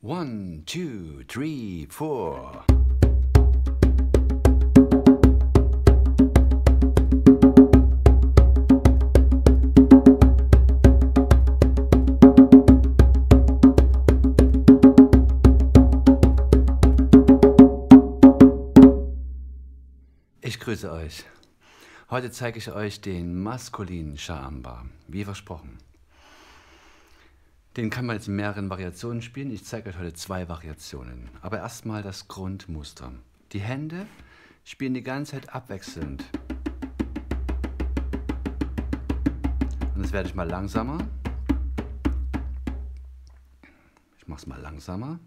One, two, three, four. Ich grüße euch. Heute zeige ich euch den maskulinen Sha Ambah, wie versprochen. Den kann man jetzt in mehreren Variationen spielen. Ich zeige euch heute zwei Variationen. Aber erstmal das Grundmuster. Die Hände spielen die ganze Zeit abwechselnd. Und das werde ich mal langsamer. Ich mache es mal langsamer.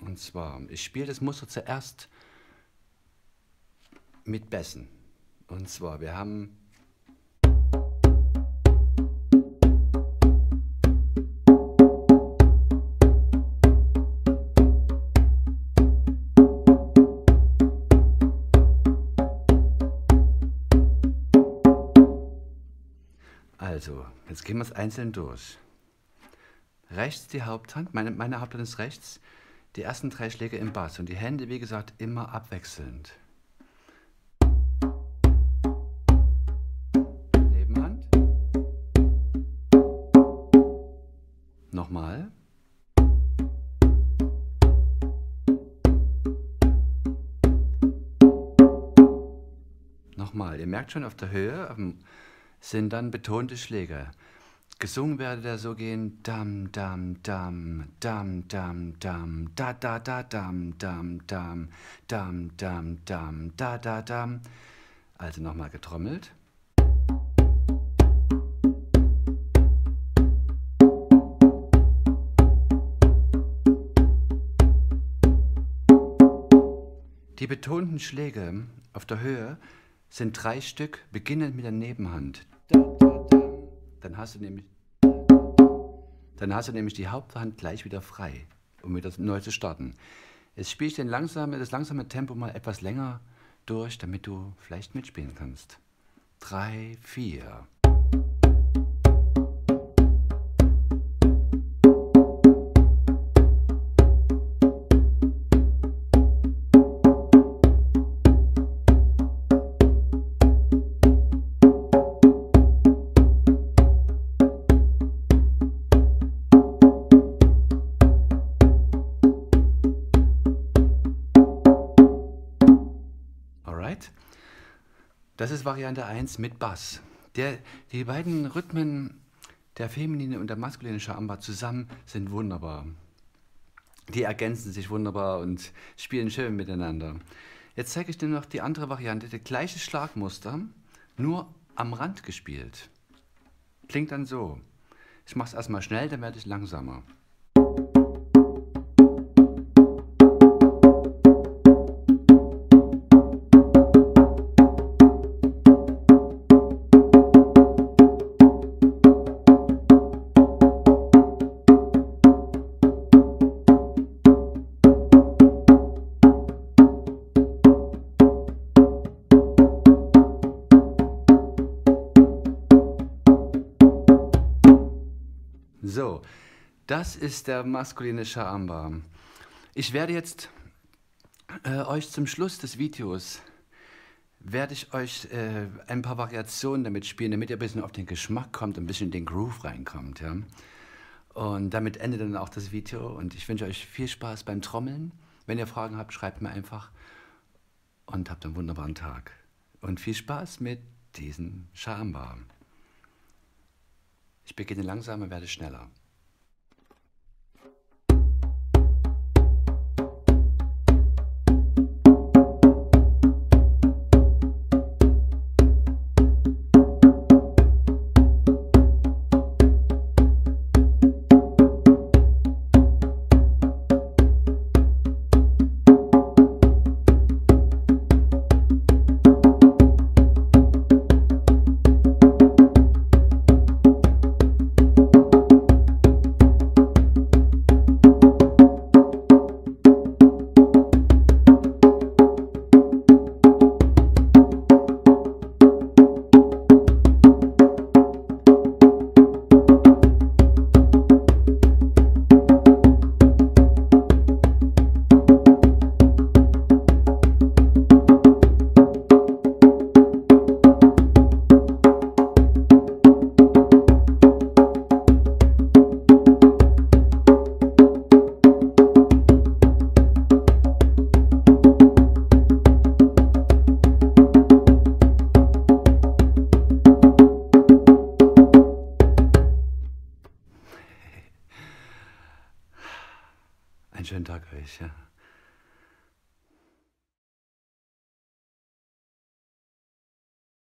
Und zwar, ich spiele das Muster zuerst mit Bässen. Und zwar, wir haben also, jetzt gehen wir es einzeln durch. Rechts die Haupthand, meine Haupthand ist rechts, die ersten drei Schläge im Bass und die Hände, wie gesagt, immer abwechselnd. Nebenhand. Nochmal. Nochmal. Ihr merkt schon, auf der Höhe sind dann betonte Schläge. Gesungen werde der so gehen, dam, dam, dam, dam, dam, dam, da, da, da, dam, dam, dam, dam, dam, dam, da, da, dam. Also nochmal getrommelt. Die betonten Schläge auf der Höhe sind drei Stück, beginnend mit der Nebenhand. Dann hast du nämlich die Haupthand gleich wieder frei, um wieder neu zu starten. Jetzt spiele ich das langsame Tempo mal etwas länger durch, damit du vielleicht mitspielen kannst. 3, 4. Das ist Variante 1 mit Bass. Die beiden Rhythmen, der feminine und der maskuline Sha Ambah zusammen, sind wunderbar. Die ergänzen sich wunderbar und spielen schön miteinander. Jetzt zeige ich dir noch die andere Variante, das gleiche Schlagmuster, nur am Rand gespielt. Klingt dann so. Ich mache es erstmal schnell, dann werde ich langsamer. So, das ist der maskuline Sha Ambah. Ich werde jetzt euch zum Schluss des Videos ein paar Variationen damit spielen, damit ihr ein bisschen auf den Geschmack kommt, ein bisschen in den Groove reinkommt. Ja? Und damit endet dann auch das Video und ich wünsche euch viel Spaß beim Trommeln. Wenn ihr Fragen habt, schreibt mir einfach und habt einen wunderbaren Tag. Und viel Spaß mit diesem Sha Ambah. Ich beginne langsam und werde schneller. Einen schönen Tag euch. Ja.